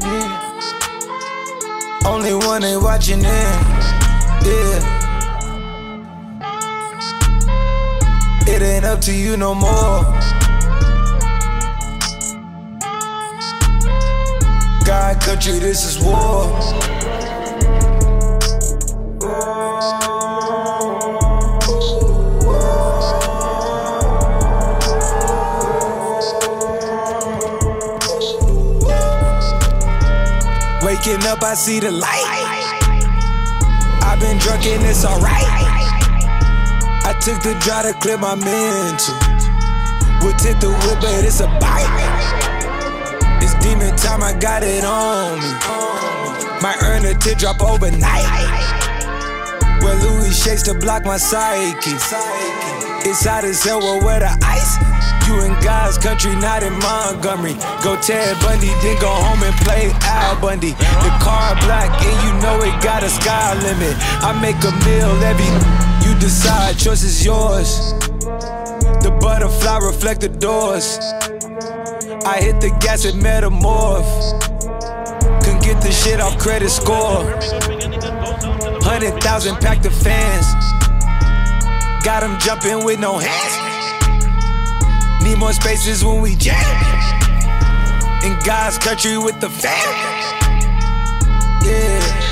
watching it. Only one ain't watching it. Yeah. It ain't up to you no more. God country, this is war. Waking up, I see the light. I've been drunk and it's alright. I took the drive to clear my mental. We'll take the whip, but it's a bite. It's demon time, I got it on me. Might earn a teardrop overnight. Where Louis shakes to block my psyche. It's hot as hell, well, where the ice? You in God's country, not in Montgomery. Go Ted Bundy, then go home and play Al Bundy. The car black and you know it got a sky limit. I make a meal every, you decide, choice is yours. The butterfly reflect the doors. I hit the gas and metamorph. Couldn't get the shit off credit score. 100,000 pack the fans. Got them jumping with no hands. Need more spaces when we jam. In God's country with the fam. Yeah.